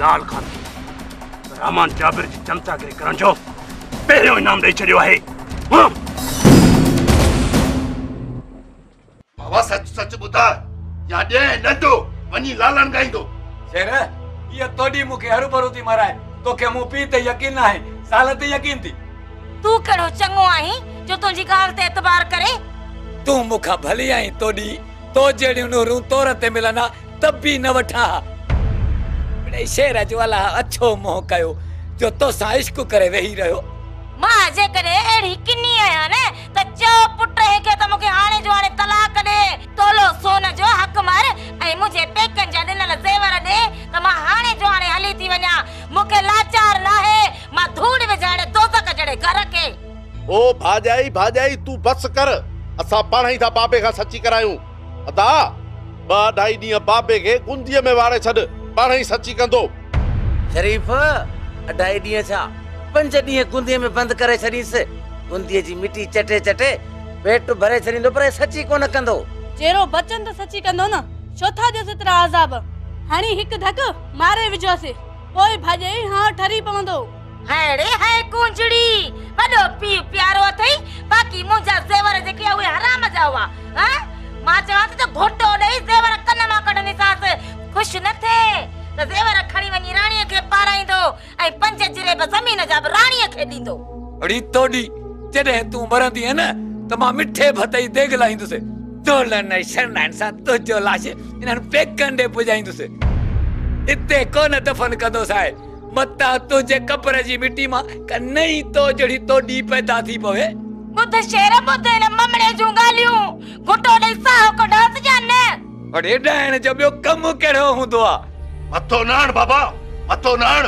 लाल खान रहमान जाबिर की जनता के करण जो पहले इनाम दे छड़ियो है। बाबा सच सच बुधा या दे न दो वनी लालन गाई दो सेरा ये तोडी मुके हरू पर होती मारा है तो के मु पी ते यकीन ना है साल ते यकीन थी तू कड़ो चंगो आई जो तुजी कार ते एतबार करे तू मुखा भली आई तोडी तो जेडी नु रू तोरते मिलना तब भी न वठा शेर जो वाला अच्छो मोह कयो जो तो साइश्क करे वही रहो मां जे करे एड़ी किन्नी आया ने त जो पुट है के त मके हाने जो हाने तलाक दे तोलो सोना जो हक मार ए मुझे पेकन जा देना जेवर दे त मां हाने जो हाने हली थी वना मके लाचार ना है मां धूड़ में जाने दोजक जड़े घर के ओ भाजाई तू बस कर असा पाणई था बाबे का सच्ची करायूं अदा बा ढाई दी बाबे के गुंदी में वारे छड पानी सच्ची कंदो शरीफ अडाई दिया छा पंज दिए गुंदी में बंद करे शरीर से गुंदी जी मिट्टी चटे चटे पेट भरे शरीर दो पर सच्ची कोन कंदो जेरो बचन तो सच्ची कंदो ना चौथा जो इतरा अजाब हणी एक धक मारे विजो से कोई भाजे हां ठरी पवंदो हेड़े है कुंजड़ी बडो पी प्यारो थई बाकी मुजा जेवर जेके हुए हराम जावा हां मां चवात तो घोटो नहीं जेवर कन मा कढने साथ खुश न थे त जेवर खणी वनी रानी के पाराई दो ए पंज जरे ब जमीन जाब रानी के दी दो अड़ी तोडी जदे तू मरंदी है ना त मां मिठे भतई देगलाई दुसे तोलन शरण सा तो जो लाश इनन पेकंडे पुजाई दुसे इते कोन दफन कदो साए मता तुझे कब्र जी मिट्टी मा क नहीं तो जड़ी तोडी पैदा थी पवे बुध शेर बुध न ममड़े जो गालियो घुटो नहीं साह को डांस जाने अरे डाण जबियो कम केड़ो हुंदो आ मथो नाण बाबा मथो नाण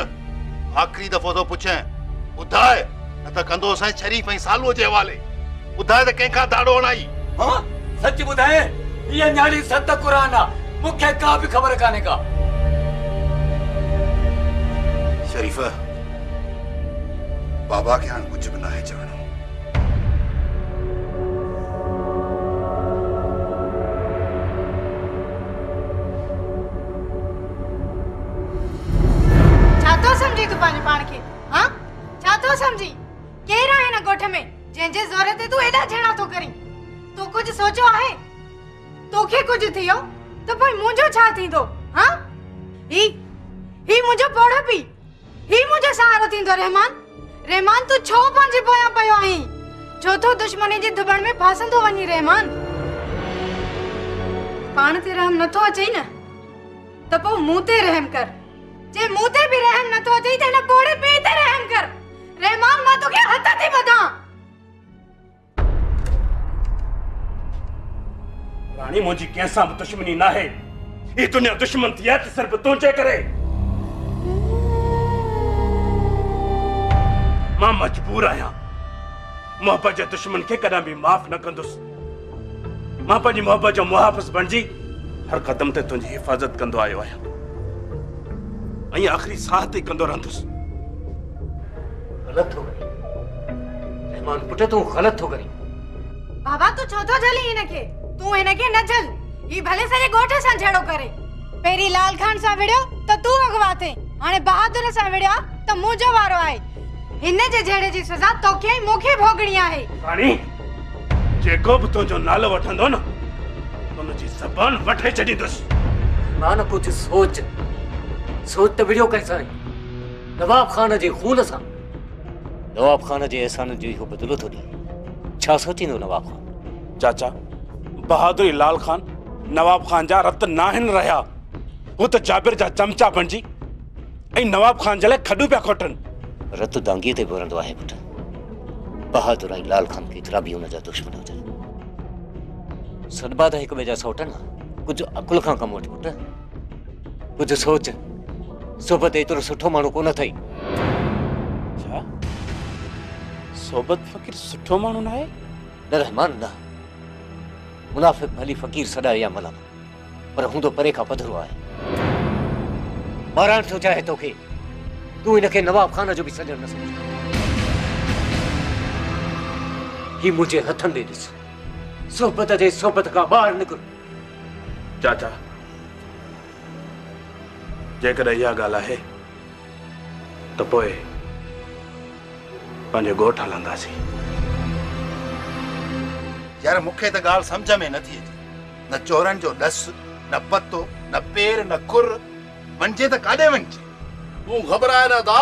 आखिरी दफो तो पूछे बुधाए न त कंदो साई शरीफ आई सालो जे वाले बुधाए त केखा दाड़ो नाई हां सच बुधाए ये न्याड़ी सत कुरान आ मुखे का भी खबर काने का शरीफा बाबा के हां कुछ भी ना है जानो रहमान पान ते रहम न तो अचई न तपो मुते रहम कर जे मुते भी रहम न तो अचई तेना कोड़े पे ते रहम कर रहमान मा तो के हता थी बदा रानी मोजी कैसा दुश्मनी ना है ई दुनिया दुश्मन थी है सिर्फ तोचे करे मां मजबूर आया मोहब्बत जो दुश्मन के कदा भी माफ न कंदुस मां पंहिंजी मोहब्बत जो मुहाफ़िज़ बणजी हर कदम ते तुझी हिफाजत कंदो आयो आहियां ऐं आख़िरी साह ताईं कंदो रहंदुसि ग़लति हो गई रहमान पुट तूं ग़लति हो गई बाबा तूं छो थो झली हिनखे तूं हिनखे न झल ही भले सॼे ॻोठ सां झेड़ो करे पहिरीं लाल खान सां विड़ियो त तूं अगवा थे हाणे बहादुर सां विड़ियो त मुंहिंजो वारो आहे हिन्ने जे जेड़े जी सजा तोखे ही मोखे भोगणी आहे रानी जेको भी तो जो नालो वठंदो न उन जी जबान वठे छडी दस मान कुछ सोच त वीडियो कैसा है नवाब खान जी खून सा नवाब खान जी एहसान जी को बदलो तो दी छा सोचिनो नवाब खान चाचा बहादुर लाल खान नवाब खान जा रत नाहन रहया वो तो जाबिर जा चमचा बनजी ए नवाब खान जले खडू पे खोटन रत दांगी ते बोरंदो आहे पुट बहादुर आई लाल खान की तरह भी उन जा दुश्मन हो जाए सदबा दा एक बेजा सोटन कुछ अकुल खां कम वठ पुट कुछ सोच सोबत एतरो सुठो मानु कोन थई छा सोबत फकीर सुठो मानु ना है रहमान ना मुनाफिक भली फकीर सदा या मलम पर हूं तो परे का पधरो आए बारान सोचा है तोखे तू इनके नवाब खाना जो भी सजर न समझ ही मुझे हथन दे दिस सोहबत जे सोहबत का बाहर निकल चाचा जेकर या गाला है तो पोए पंजे गोठ हलंदासी यार मुखे तो गाल समझ में न थी न चोरन जो दस न पत्तो न पैर न कुर मंजे तो काडे मंजे तू घबराए ना दा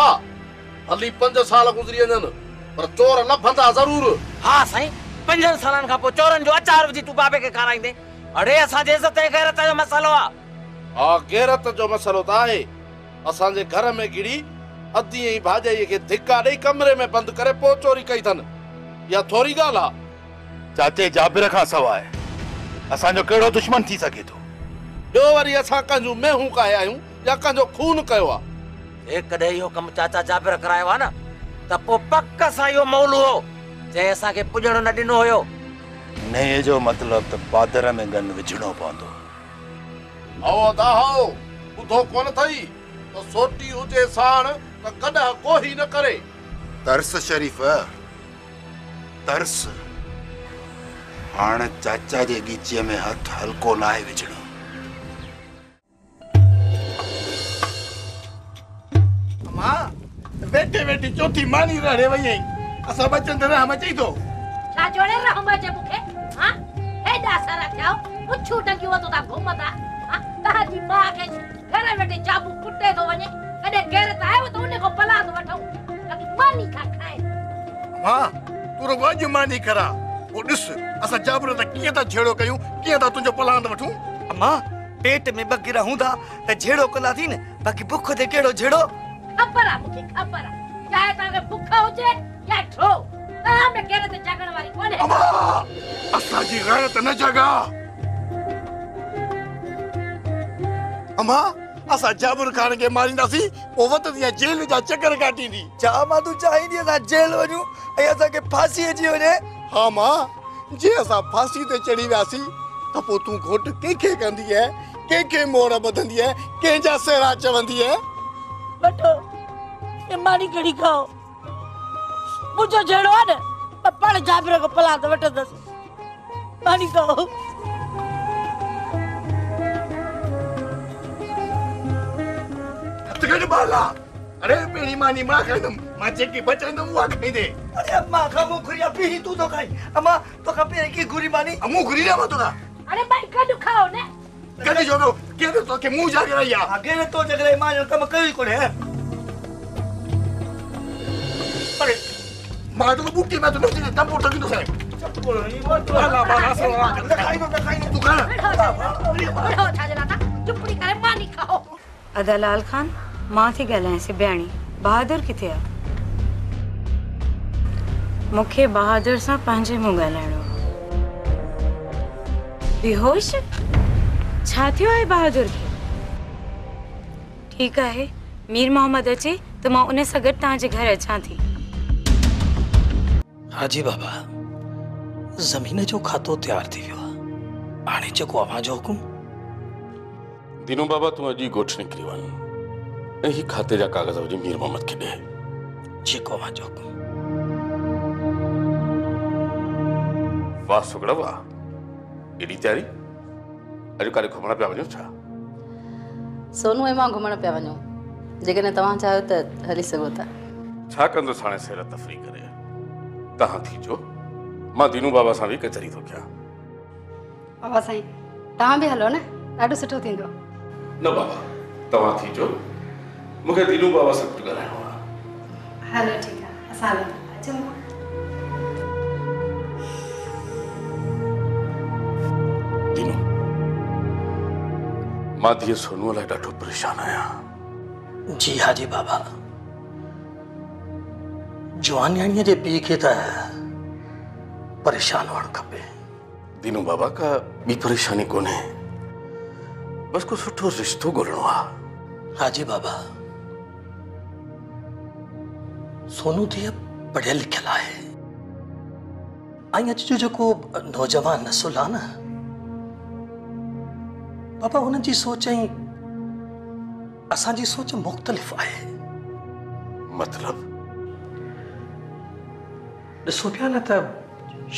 हली 5 साल गुजरी न पर चोर न फंदा जरूर हां साईं 5 सालन का पो चोरन जो अचार वजी तू बाबे के खाराई दे अरे असा जे इज्जत गैरत जो मसलो आ आ गैरत जो मसलो ताए असा जे घर में गिड़ी अदी ही भाजाई के धिक्का दे कमरे में बंद करे पो चोरी कई थन या थोरी गाला चाचे जाबिर का सवाए असा जो केड़ो दुश्मन थी सके तो दो वरी असा काजू मैं हूं का आयू या का जो खून कयो एक कदे यो कम चाचा जाबिर करायो ना त पो पक्का सा यो मौलू हो जे असा के पुजण न दिनो होयो ने जो मतलब त बादर में गन विझणो पवंदो आओ दा हो बुधो कोन थई तो सोटी हुजे साण तो कदा को ही न करे तरस शरीफ तरस हाण चाचा जे गीचे में हाथ हल्को ना है विझणो मां बेटे बेटी चौथी मानी रहे वई असा बचन रे हम चई दो छा जोड़े रे हम जे मुखे हां ए दासरा जाओ पुछू टंगियो तो ता घुमता हां ता जी मां के घर बेटे चाबू कुटे तो वने कदे गैरत आयो तो उन को पला तो वठो कदी मानी खा खाए मां तू रो जो मानी करा ओ दिस असा जाबरो त किया ता झेड़ो कयो किया ता तुजो पलांद वठू अम्मा पेट में बगिर हुंदा त झेड़ो कला थी न बाकी भूख ते केड़ो झेड़ो खपरा मुके खपरा चाहे ताके भूख होजे या ठो ता में केरे ते जागण वाली कोने अम्मा असा जी गैरत न जगा अम्मा असा जाबर खान के मारिंदासी ओवत दिया जेल जा चक्कर काटींदी जा मा तू चाहिंदी असा जेल वणू ए असा के फांसी जी होने हाँ मां जे असा फांसी ते चढ़ी वासी तो पो तू घोट केके कंदी है केके मोड़ा बदंदी है के जा सेरा चवंदी है बटो ए मारी गड़ी खाओ मुझे जेड़ो न पपड़ जाबरे को पला दे बटो दस पानी खाओ तगड़ बाला अरे मेरी मानी मां खादम माचे की बचन हुआ खाई दे अरे अम्मा का मुखरिया पी तू तो खाई अम्मा तो का पेरे की गुरी मानी अमु गुरी रे मतो ना अरे भाई कदु खाओ ने कदे जोगो केदे तो के मुंह जागे रही आ आगे ने तो जगरे मां जो कम कई कोने अरे मां तो बुक्की में तो नहीं तंबू तो नहीं तो साहब चुप बोल नहीं बोल तो ला बाला सवा खाई नहीं तू खाना बैठो छाजला था चुपड़ी करे मानी खाओ अदा लाल खान मां थी गलाए से ब्याणी बहादुर किथे आ मुखे बहादुर सा पांजे मुंह गालाणो बेहोश छा थियो है बहादुर के ठीक है मीर मोहम्मद अचे तो मां उन से गड ता जे घर अचा थी हाजी बाबा जमीन जो खातो तैयार थी वियो आने जो को आवा जो हुकुम दिनो बाबा तू अजी गोठ निकली वन एही खाते जा कागज जी मीर मोहम्मद के दे जी को आवा जो हुकुम वाह सुगड़ा वाह एडी तैयारी अजु काले घुमण पे वणो छा सोनू ए मां घुमण पे वणो जेके ने तवा चायो त हली सगो ता छा कंदो साणे सेरा तफरी करे तहा थी जो मां दिनू बाबा सा भी कचरी तो क्या बाबा साईं तहा भी हलो ना डाडो सुठो थिंदो न बाबा तवा थी जो मुके दिनू बाबा से कुछ करायो हालो ठीक है असल अचो मां दिए सोनू ला डाठो परेशान आया जी हाजी बाबा जवान यानी जे पी के ता परेशान होण खपे दिनू बाबा का भी परेशानी कोने बस को सुठो रिश्तो गोलणो आ हाजी बाबा सोनू दिए पढ़े लिखल है आई अचो जो नौजवान नसुल आ न बाबा उन जी सोच ही असांजी सोच मुख्तलिफ है। मतलब ऐसो पिया न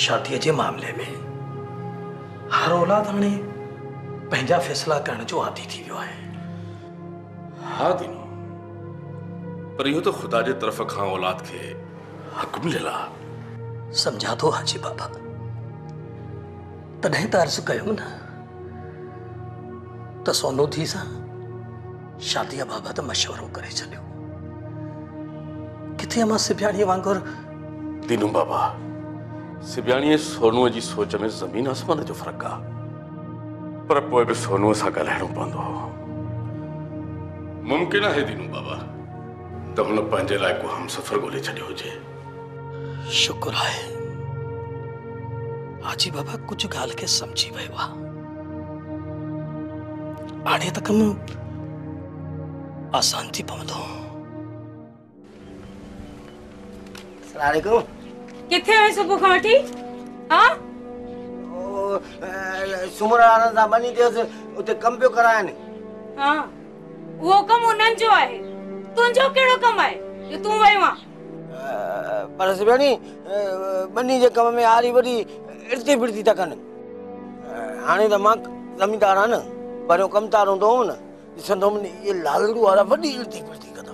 शादी के मामले में हर औलाद हाँ पैंजा फैसला करने जो आदि थी वो है। हाँ दीनो पर यो तो खुदा की तरफ का औलाद के हुक्म मिला समझा तो हाजी बाबा तदें तो अर्ज कयो न तो सोनो थी सा शादी या बाबा तो मशवरो करे छो किथे अमा सिब्याणी वांगुर दीनू बाबा सिब्याणी सोनू की सोच में जमीन आसमान जो फर्क आ पर पोए भी सोनू से गलहणो पंदो मुमकिन है दीनू बाबा तो उन पंजे लाए को हम सफर गोले छड़े हो जे। शुक्र है हाजी बाबा कुछ गाल के समझी वेवा आड़े तक आसान थी पवंदो। अस्सलाम वालेकुम किथे है सुबह खाटी हां ओ सुमरा आनंदा बनी देस उते कम पे करायन हां वो कम उनन जो है तुंजो केड़ो कम है जो तू वईवा पर सिबनी बनी जे कम में आरी बड़ी इर्ती बिरती तकन हाने त मां जमींदार आ न परो कम तारो दो न ये लालरू वाला वडी इल्ती पल्ती कदा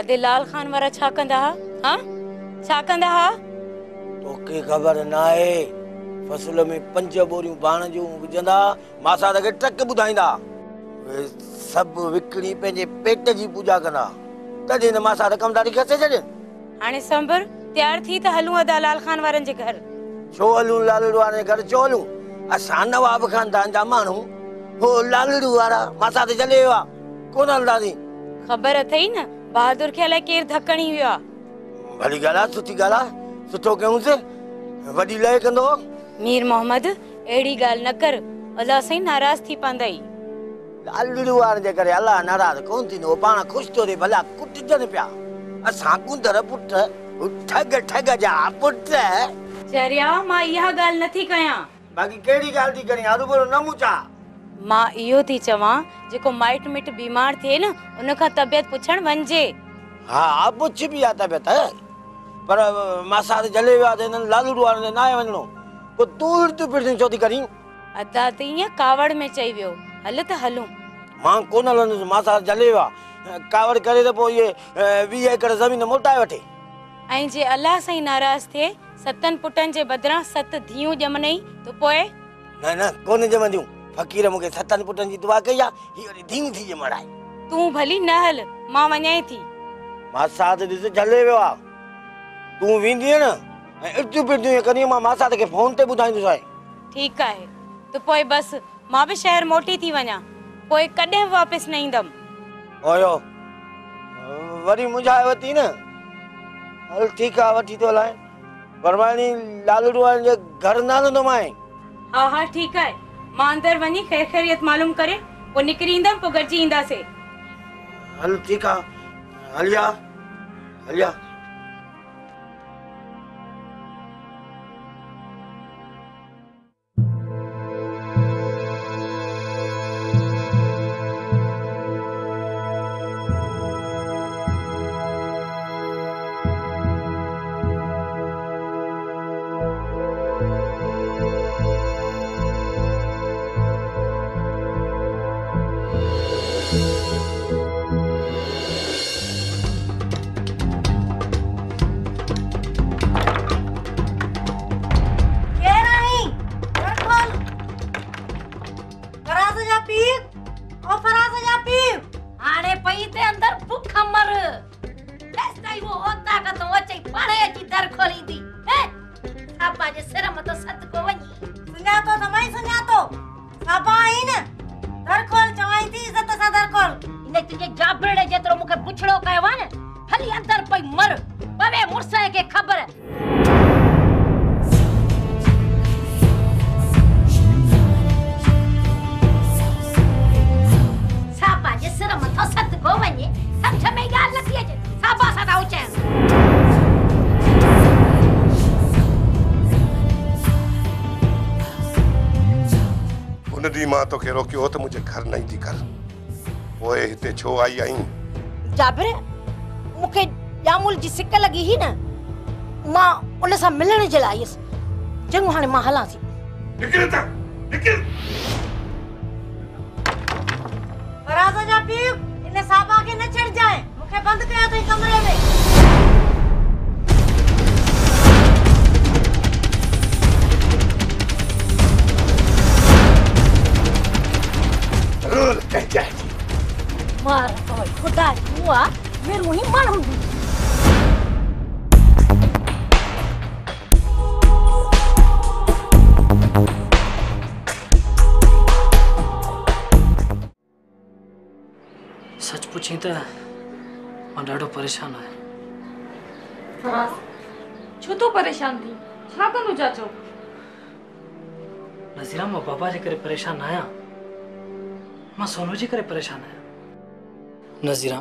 अदे लाल खान वाला छा कंदा हां छा कंदा हां तोके खबर ना है फसल में पंज बोरियो बाण जो विजंदा मासा के ट्रक बुधाइंदा सब विकड़ी पेजे पेट जी पूजा करा तदे न मासा कमदारी खसे जडे हाने संबर तैयार थी त हलू अदा लाल खान वालन जे घर छो हलू लालरू वाले घर चोलू असा नवाब खान दांजा मानू हो लालड़ू वाला मासा ते जलेवा कोन हलदानी खबर अथई न बहादुर के अला केर धकणी हुआ भली गाला सुठी गाला सुठो कहूं से वडी लय कंदो मीर मोहम्मद एड़ी गाल न कर अल्लाह से नाराज थी पंदई लालड़ू वाले जे करे अल्लाह नाराज कोन थी नो पाणा खुश तो रे भला कुट जन प्या असा कुंदर पुट ठग ठग जा पुट जरिया मा यह गाल नथी कया बाकी केड़ी गाल थी करी आरू बोलो न मुचा मां इहो थी चवां जेको माइट मिट बीमार थे न उन का तबियत पुछण वंजे हां पुछ भी आ तबियत है पर मासा जले वा देन लालूड़ वाले ना वणो को दूर तो पिरन चोदी करी अदा ते या कावड़ में चई वियो हल त हलू मां कोन हलन मासा जले वा कावड़ करे त पो ये 20 एकड़ जमीन मोटाए वठे आई जे अल्लाह से नाराज थे सतन पुटन जे बदरा सत धीऊ जमनई तो पोए ना ना कोन जमंदियो फकीर मुके सतन पुटन जी दुआ कया ही ओरी धींग थी मड़ाई तू भली न हल मां वण्याई थी मां साथ दिस झले वेवा तू विंदी न इट्टू पिट्टू कनी मां मां साथ के फोन ते बुधाई दसाई ठीक है तो पोई बस मां भी शहर मोटी थी वणा कोई कदे वापस नहीं दम ओयो वरी मुझावती न हल ठीक आ वठी तो लाए परवानी लालड़वान जे घर ना न माए हां हां ठीक है मांदर वनी खैर खैरियत मालूम करे वो निकरींदम पुगरजी इंदा से हल ठीक आ हलिया हलिया नंढड़ी मां तोखे रोकियो तो मुझे घर नहीं थी कर ओए हिते छो आई आई जाबिर मुखे जामुल जी सिक लगी ही ना मां उन से मिलने जे लायस चंगो हाने मां हलासी निकल ता निकल राजा जा पी इने साहब आगे न चढ़ जाए मुखे बंद कया थे कमरे में मार कोई खुदा हुआ मेरे मुंह ही मार हम सच पूछी तो मैं डाडो परेशान है फराज छो तो परेशान थी छा कनु चाचो नजीरा मां बाबा जे करे परेशान आया मां सोनू जी करे परेशान है नजीरा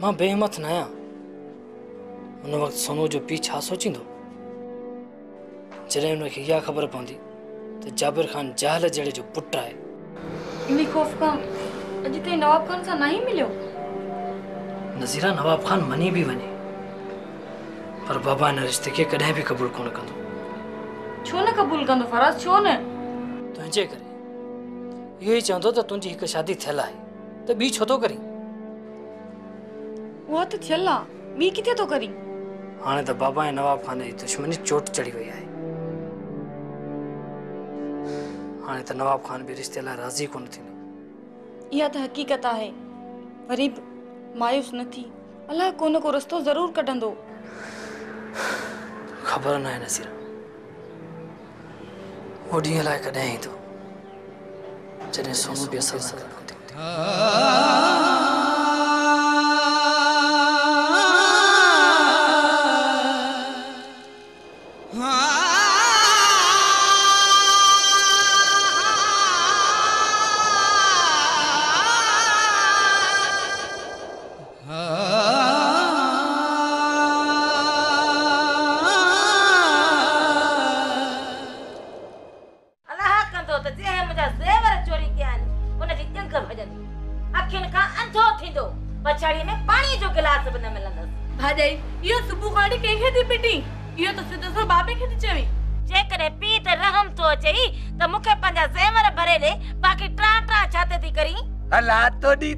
मां बेहिम्मत न आया उन वक्त सोनू जो पी छा सोचिंदो जड़े उनके या खबर पौंदी तो जाबिर खान जहल जड़े जो पुट है इनी खौफ का अज ते नवाब खान सा नहीं मिलो नजीरा नवाब खान मनी भी वने पर बाबा ने रिश्ते के कदे भी कबूल कोन कंदो छो न कबूल कंदो फराज छो न तुझे करे यही चाहंदो तो तुझी एक शादी थेला है तो बी छो तो करी वो तो चला बी किथे तो करी हाने तो बाबा ए नवाब खान जी दुश्मनी चोट चढ़ी हुई है हाने तो नवाब खान भी रिश्ते ला राजी कोन थी या तो हकीकत है गरीब मायूस न थी अल्लाह कोन को रस्तो जरूर कढंदो खबर ना है नसीरा ओडी ला कदे ही तो जने सोनू भी असर कर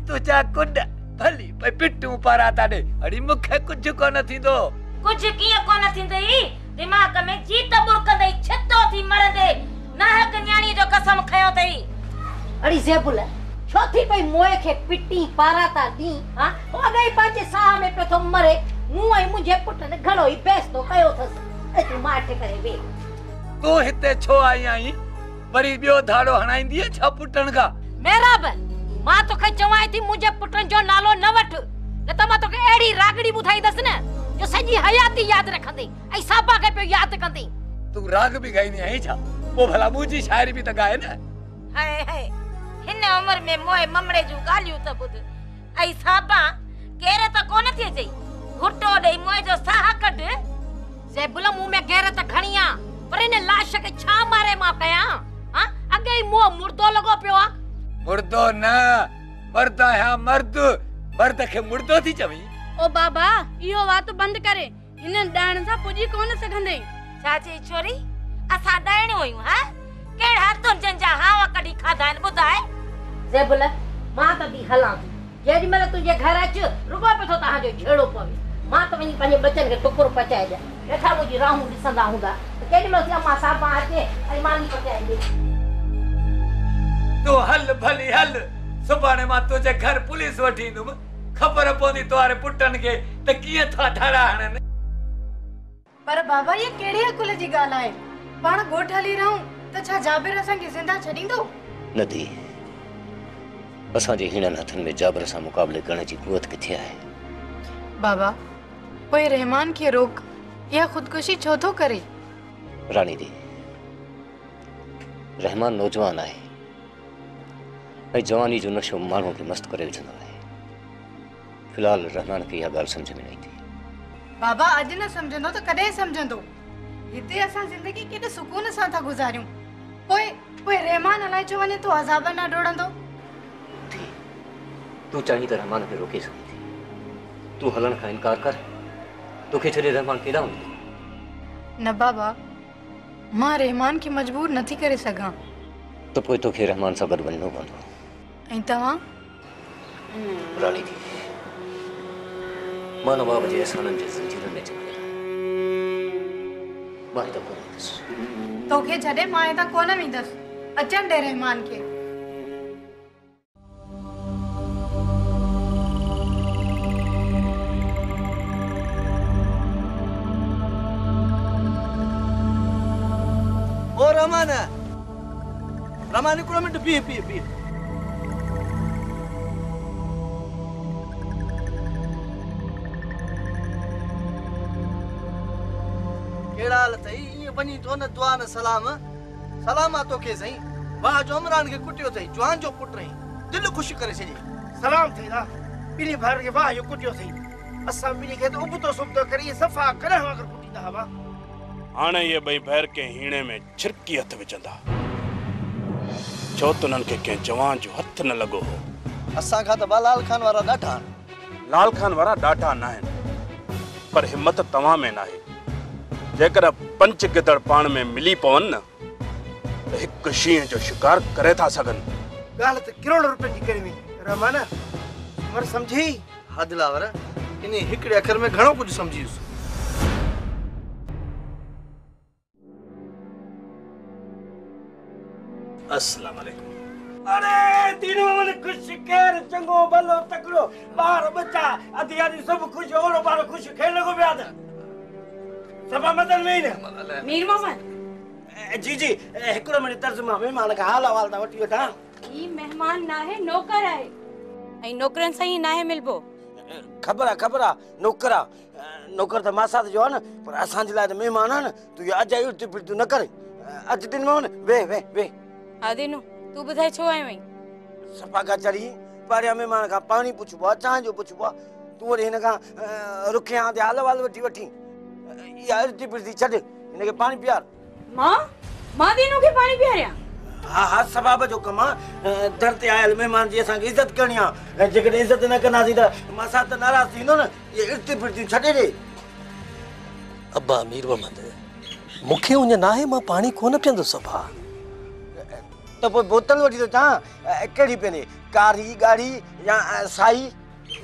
तुझा कुड भली भाई पिट्टू पारा ताडे अड़ी मुखे कुछ कोन थिंदो कुछ किया कोन थिंदई दिमाग में जीत बुरकंदई छतो थी मरंदे नाहक न्याणी जो कसम खयो तई अड़ी जेबुल छोथी भाई मोए के पिट्टी पारा ता दी हां ओ गई पाछे साह में प्रथो मरे मु आई मुझे पुटन घणो ही बेसतो कयो थस तू माटे करे वे तू हिते छो आई आई वरी बियो धाड़ो हणाईंदी छा पुटन का मेरा ब मां तो के चवाई थी मुझे पुटन जो नालो न वठ न त मां तो के एड़ी रागड़ी बुधाई दस न जो सजी हयाती याद रखंदी ऐ साबा के पे याद कंदी तू राग भी गाईनी है छा वो भला मुजी शायरी भी त गाए न हाय हाय हिन उम्र में मोए ममड़े जो गालियो त बुध ऐ साबा केरे त कोन थी जई घुटो दे मोए जो साहा कड जे बुला मुंह में केरे त घणिया पर ने लाश के छा मारे मां कया हां अगे मो मुर्दो लगो पियो आ मुर्दो ना मर्द है मर्द मर्द के मुर्दो थी चवी ओ बाबा यो बात बंद करे इने डाण सा पुजी कोन सखंदे चाची छोरी असा डाणी होयू हां केड़ा तुम जंजा हावा कडी खादान बुधाए जे बोला मां त भी हला जेडी मले तुजे घर अच रुबा पथो ता जो झेड़ो पवे मां त वनी पने बचन के टुकरो पचाए जा देखा मुजी राहू दिसंदा हुंदा केडी मले से मां सापा आते अई मानी पचाए दे तो हल भली हल सुबाने मां तुझे घर पुलिस वठी दुम खबर पोंदी तोरे पुटन के त किए था धरा हन पर बाबा ये केड़ी अकुल जी गाल है पण गोठली रहूं त छा जाबिर असन के जिंदा छडी दो नदी असा जे हिनन हथन में जाबिर सा मुकाबले करने की कुवत किथे है बाबा कोई रहमान के रोक या खुदकुशी छो तो करे रानी दी रहमान नौजवान है जवानी जो नशो मानों के मस्त करे विचंदो है फिलहाल रहमान की यह गल समझ में नहीं थी बाबा आज न समझंदो तो कदे समझंदो इते असा जिंदगी केते सुकून सा था गुजारियूं कोई वो रहमान अलाए जवाने तो अजाब ना डोड़ंदो थी। तू चाही त रहमान पे रोके सकी थी, तू हलन का इनकार कर। तोखे छड़े रहमान केदा हुंदो न बाबा, मां रहमान के मजबूर नथी करे सगा। तो कोई तोखे रहमान सा गद बननो पड़ो। ऐ तवा रानी थी मां नवाब जे एहसानन जे जिंदगी में चले मां तो कोन तोखे छड़े मां ता कोन विदस अचन दे रहमान के। ओ रमाना रमानी को मिनट बी बी बी केड़ा हालत है ये बनी तो न दुआ न सलाम सलाम तो के सही वाह जो अमरान के कुटियो थई जवान जो पुट रही दिल खुश करे सही सलाम थई ना पिली भर के वाह यो कुटियो थई असा मिली के तो उबतो सुबतो करी सफा करे अगर कुटी दा हवा हाने ये बई भर के हीणे में छिरकी हथ विचंदा छो तुनन के के जवान जो हथ न लगो हो असा का तो लाल खान वाला डाटा लाल खान वाला डाटा ना है पर हिम्मत तवा में ना है जेकर पंच गिदड़ पान में मिली पवन न एक शीह जो शिकार करे था सगन गलत करोड़ रुपए की करवी रमाना मर समझी हदलावर इने हिकड़े अखर में घणो कुछ समझी। अस्सलाम वालेकुम। अरे दिनो मन खुश कर चंगो भलो तकड़ो बार बच्चा आधी आधी सब खुश ओरो बार खुश खेल को ब्याद सब मदन नहीं ने मीर मोहम्मद जी जी एकरो मिनट तर्जुमा मेहमान का हाल हवाल दा वटियो ता ई मेहमान ना है नौकर है आई नौकरन सही ना है मिलबो खबरा खबरा नौकरा नौकर तो मासा जो न पर असान जिला दे मेहमान न तू आज आई तू न कर आज दिन में वे वे वे आदिनु तू बुधाई छो आयो है सफा का चली पारिया में मान का पानी पूछबा चाह जो पूछबा तू रे न का रुखे आ दे हाल वाल वठी वठी यार जी बिरदी छड इने के पानी प्यार मां मां दिनु के पानी प्यारिया हां हां सबाब जो कमा दर ते आयल मेहमान जी असा की इज्जत करनिया जकद इज्जत न करना सी त मां साथ नाराज थीनो न ये इर्ती बिरदी छड दे अब्बा अमीर वमद मुखे उन ना है मां पानी कोन पियंदो सफा तो बोतल वठी तो चा केड़ी पेने कारी गाड़ी या साई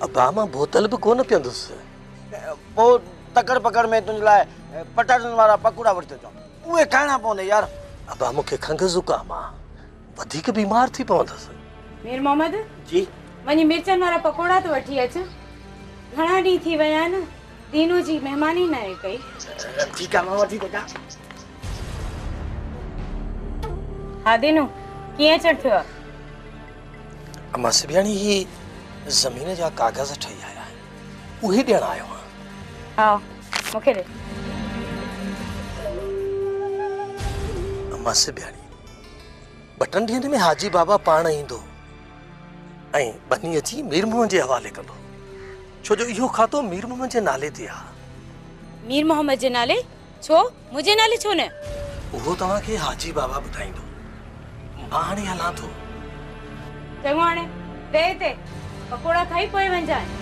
अबा मां बोतल भी कोन पियंदस पो तकड़ पकड़ में तुन लाए पटाटन वाला पकोड़ा वठी तो उए खाना पने यार अबा मुखे खंग जुकाम आ अधिक बीमार थी पवदस मीर मोहम्मद जी मनी मिर्चन वाला पकोड़ा तो वठी अच घणा डी थी वया न दिनो जी मेहमानी ना है कई ठीक है मां वठी तो जा हां दिनो किए चढ़थ्यो अमा सिबियाणी ही जमीन जा कागज ठई आया उही देण आयो हां मके दे अमा सिबियाणी बटन ढेंड में हाजी बाबा पाण इंदो ऐ बनी अची मीर मोहम्मद जे हवाले कंदो छो जो इहो खातो मीर मोहम्मद जे नाले ते आ मीर मोहम्मद जे नाले छो मुझे नाले छो ने वो तवा के हाजी बाबा बुधाइंदो हाने हला तो चंगो आने दे ते पकोड़ा खाई पोए वंजाए।